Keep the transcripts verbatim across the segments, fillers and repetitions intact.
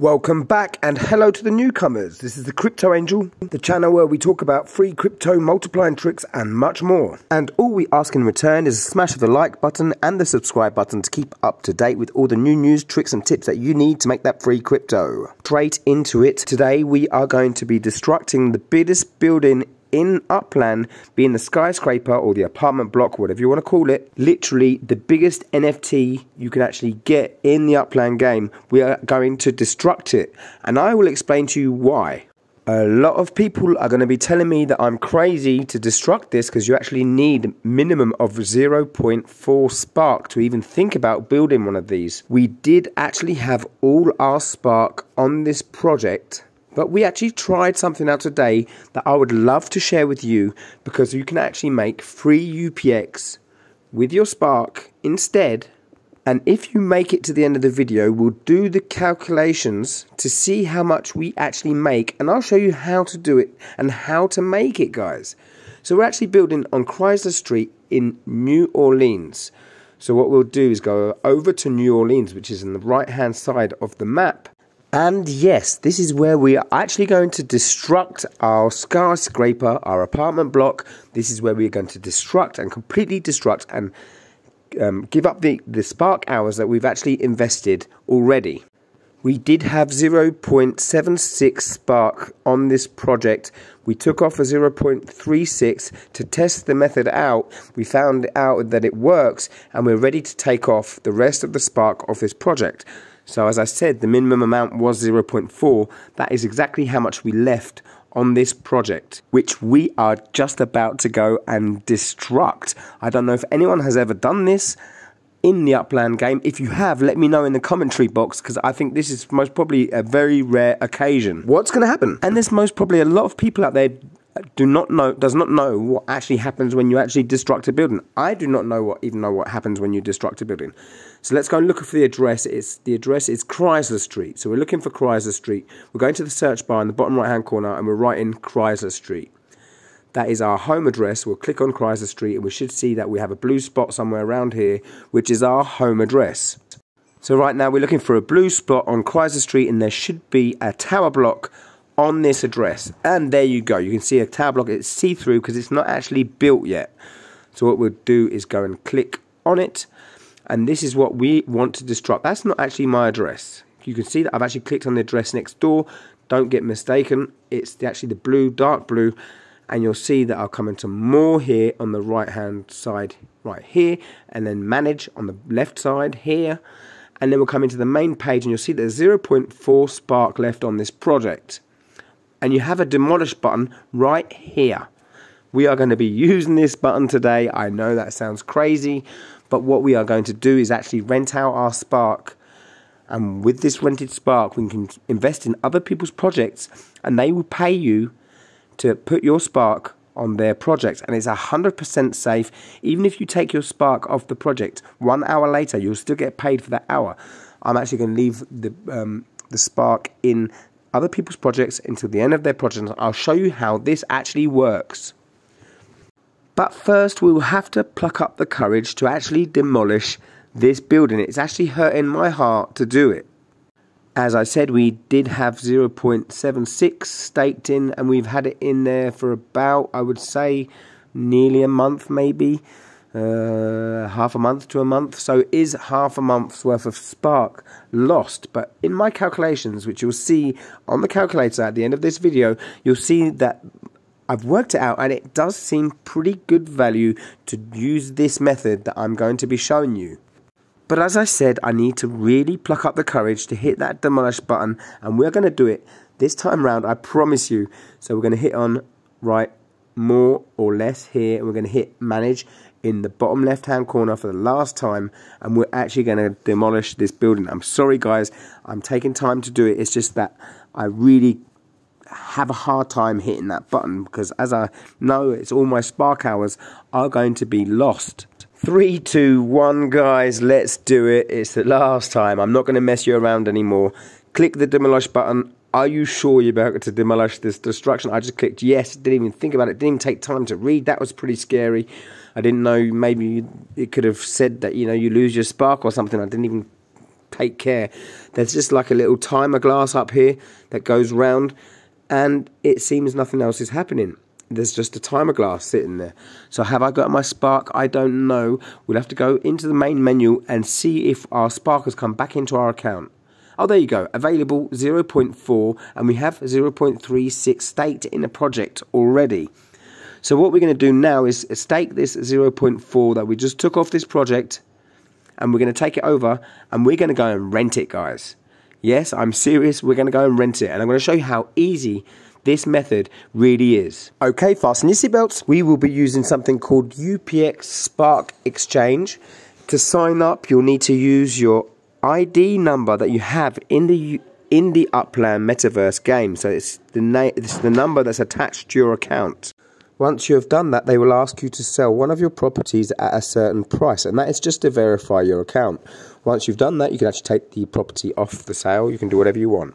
Welcome back and hello to the newcomers. This is the Crypto Angel, the channel where we talk about free crypto multiplying tricks and much more. And all we ask in return is a smash of the like button and the subscribe button to keep up to date with all the new news, tricks and tips that you need to make that free crypto. Straight into it, today we are going to be destructing the biggest building in Upland, being the skyscraper or the apartment block, whatever you want to call it. Literally the biggest N F T you can actually get in the Upland game. We are going to destruct it and I will explain to you why. A lot of people are going to be telling me that I'm crazy to destruct this because you actually need minimum of zero point four Spark to even think about building one of these. We did actually have all our Spark on this project, but we actually tried something out today that I would love to share with you, because you can actually make free U P X with your Spark instead. And if you make it to the end of the video, we'll do the calculations to see how much we actually make. And I'll show you how to do it and how to make it, guys. So we're actually building on Chrysler Street in New Orleans. So what we'll do is go over to New Orleans, which is on the right-hand side of the map. And yes, this is where we are actually going to destruct our skyscraper, our apartment block. This is where we are going to destruct and completely destruct and um, give up the, the Spark hours that we've actually invested already. We did have zero point seven six Spark on this project. We took off a zero point three six to test the method out. We found out that it works and we're ready to take off the rest of the Spark of this project. So as I said, the minimum amount was zero point four. That is exactly how much we left on this project, which we are just about to go and destruct. I don't know if anyone has ever done this in the Upland game. If you have, let me know in the commentary box, because I think this is most probably a very rare occasion. What's going to happen? And there's most probably a lot of people out there do not know, does not know what actually happens when you actually destruct a building. I do not know what even know what happens when you destruct a building. So let's go and look for the address. It's the address is Chrysler Street. So we're looking for Chrysler Street. We're going to the search bar in the bottom right hand corner and we're writing Chrysler Street. That is our home address. We'll click on Chrysler Street and we should see that we have a blue spot somewhere around here, which is our home address. So right now we're looking for a blue spot on Chrysler Street and there should be a tower block on this address, and there you go. You can see a tower block. It's see-through because it's not actually built yet. So what we'll do is go and click on it, and this is what we want to destruct. That's not actually my address. You can see that I've actually clicked on the address next door. Don't get mistaken. It's the, actually the blue, dark blue, and you'll see that I'll come into more here on the right-hand side right here, and then manage on the left side here, and then we'll come into the main page, and you'll see there's zero point four Spark left on this project. And you have a demolish button right here. We are going to be using this button today. I know that sounds crazy, but what we are going to do is actually rent out our Spark. And with this rented Spark, we can invest in other people's projects and they will pay you to put your Spark on their projects. And it's one hundred percent safe. Even if you take your Spark off the project, one hour later, you'll still get paid for that hour. I'm actually going to leave the, um, the Spark in other people's projects until the end of their projects. I'll show you how this actually works. But first we will have to pluck up the courage to actually demolish this building. It's actually hurting my heart to do it. As I said, we did have zero point seven six staked in and we've had it in there for about, I would say, nearly a month maybe. Uh, half a month to a month, so is half a month's worth of Spark lost. But in my calculations, which you'll see on the calculator at the end of this video, you'll see that I've worked it out and it does seem pretty good value to use this method that I'm going to be showing you. But as I said, I need to really pluck up the courage to hit that demolish button, and we're going to do it this time round, I promise you. So we're going to hit on right, more or less here, and we're going to hit manage in the bottom left hand corner for the last time, and we're actually going to demolish this building. I'm sorry guys, I'm taking time to do it. It's just that I really have a hard time hitting that button, because as I know, it's all my Spark hours are going to be lost. Three, two, one guys, let's do it. It's the last time. I'm not going to mess you around anymore. Click the demolish button. Are you sure you're about to demolish this destruction? I just clicked yes, didn't even think about it, didn't even take time to read. That was pretty scary. I didn't know, maybe it could have said that, you know, you lose your Spark or something. I didn't even take care. There's just like a little timer glass up here that goes round, and it seems nothing else is happening. There's just a timer glass sitting there. So have I got my Spark? I don't know. We'll have to go into the main menu and see if our Spark has come back into our account. Oh, there you go. Available zero point four, and we have zero point three six staked in a project already. So what we're going to do now is stake this zero point four that we just took off this project, and we're going to take it over, and we're going to go and rent it, guys. Yes, I'm serious. We're going to go and rent it, and I'm going to show you how easy this method really is. Okay, fasten your seatbelts. We will be using something called U P X Spark Exchange. To sign up, you'll need to use your I D number that you have in the in the Upland Metaverse game. So it's the name, it's the number that's attached to your account. Once you have done that, they will ask you to sell one of your properties at a certain price, and that is just to verify your account. Once you've done that, you can actually take the property off the sale. You can do whatever you want.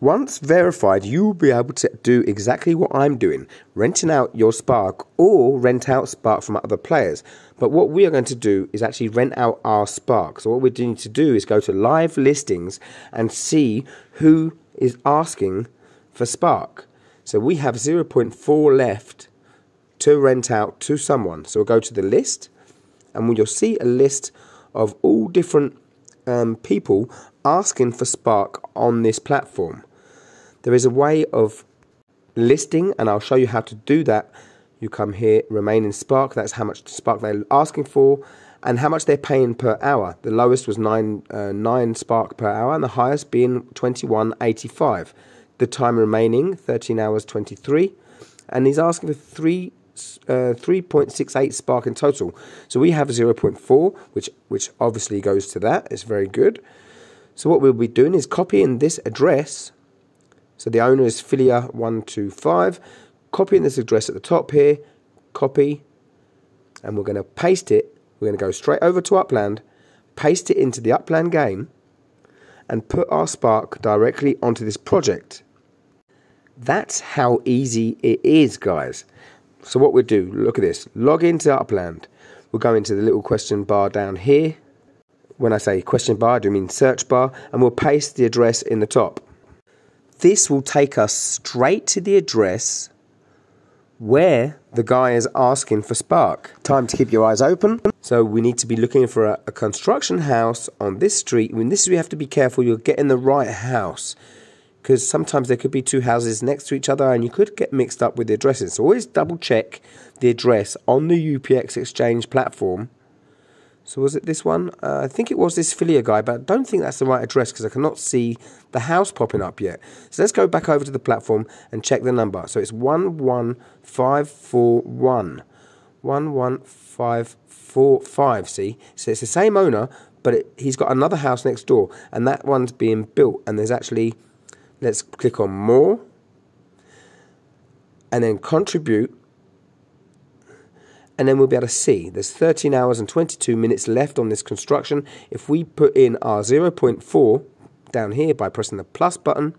Once verified, you will be able to do exactly what I'm doing, renting out your Spark or rent out Spark from other players. But what we are going to do is actually rent out our Spark. So what we need to do is go to live listings and see who is asking for Spark. So we have zero point four left to rent out to someone. So we'll go to the list, and you'll see a list of all different um, people asking for Spark on this platform. There is a way of listing, and I'll show you how to do that. You come here, remain in Spark. That's how much Spark they're asking for and how much they're paying per hour. The lowest was nine, uh, nine Spark per hour, and the highest being twenty-one eighty-five. The time remaining, thirteen hours twenty-three, and he's asking for three, uh, three point six eight Spark in total. So we have zero point four, which, which obviously goes to that. It's very good. So what we'll be doing is copying this address. So the owner is Filia one two five. Copying this address at the top here. Copy. And we're going to paste it. We're going to go straight over to Upland. Paste it into the Upland game. And put our Spark directly onto this project. That's how easy it is, guys. So what we do, look at this. Log into Upland. We'll go into the little question bar down here. When I say question bar, I do mean search bar, and we'll paste the address in the top. This will take us straight to the address where the guy is asking for Spark. Time to keep your eyes open. So we need to be looking for a, a construction house on this street. When this, you have to be careful you're getting the right house, because sometimes there could be two houses next to each other and you could get mixed up with the addresses. So always double check the address on the U P X Exchange platform. So was it this one? Uh, I think it was this Filia guy, but I don't think that's the right address because I cannot see the house popping up yet. So let's go back over to the platform and check the number. So it's one one five four one. one one five four five, see? So it's the same owner, but it, he's got another house next door, and that one's being built. And there's actually, let's click on more, and then contribute. And then we'll be able to see there's thirteen hours and twenty-two minutes left on this construction. If we put in our zero point four down here by pressing the plus button,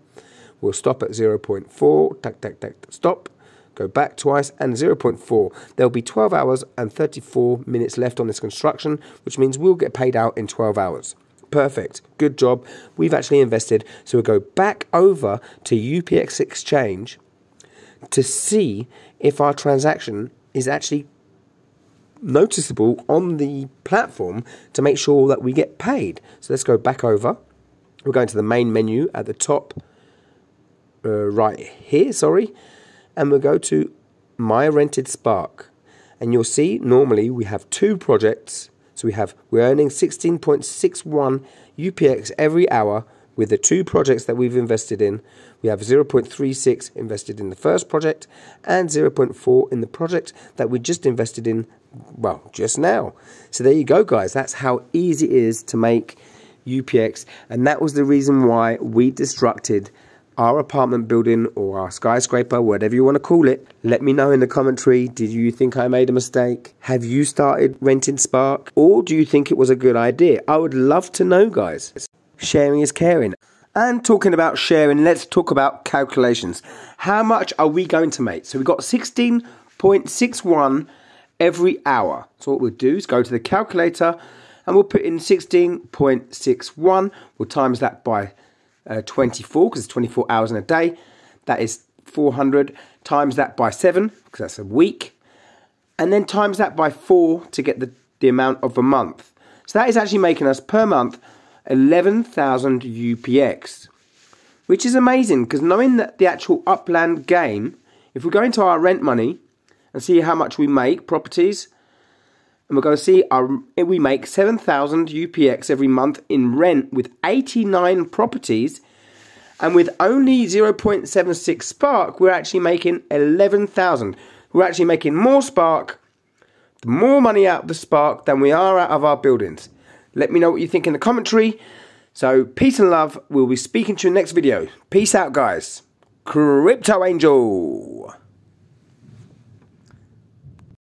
we'll stop at zero point four, tack, tack, tack, stop, go back twice, and zero point four. There'll be twelve hours and thirty-four minutes left on this construction, which means we'll get paid out in twelve hours. Perfect. Good job. We've actually invested. So we'll go back over to U P X Exchange to see if our transaction is actually noticeable on the platform to make sure that we get paid. So let's go back over. We're going to the main menu at the top uh, right here, sorry, and we'll go to My Rented Spark, and you'll see normally we have two projects. So we have we're earning sixteen point six one U P X every hour with the two projects that we've invested in. We have zero point three six invested in the first project and zero point four in the project that we just invested in, well, just now. So there you go, guys. That's how easy it is to make U P X. And that was the reason why we destructed our apartment building or our skyscraper, whatever you want to call it. Let me know in the commentary, did you think I made a mistake? Have you started renting Spark? Or do you think it was a good idea? I would love to know, guys. Sharing is caring. And talking about sharing, let's talk about calculations. How much are we going to make? So we've got sixteen point six one every hour. So what we'll do is go to the calculator and we'll put in sixteen point six one. We'll times that by uh, twenty-four, because it's twenty-four hours in a day. That is four hundred. Times that by seven, because that's a week. And then times that by four to get the, the amount of a month. So that is actually making us per month eleven thousand U P X, which is amazing, because knowing that the actual Upland game, if we go into our rent money and see how much we make properties, and we're going to see our, we make seven thousand U P X every month in rent with eighty-nine properties, and with only zero point seven six Spark, we're actually making eleven thousand. We're actually making more Spark, more money out of the Spark than we are out of our buildings. Let me know what you think in the commentary. So, peace and love. We'll be speaking to you in the next video. Peace out, guys. Crypto Angel.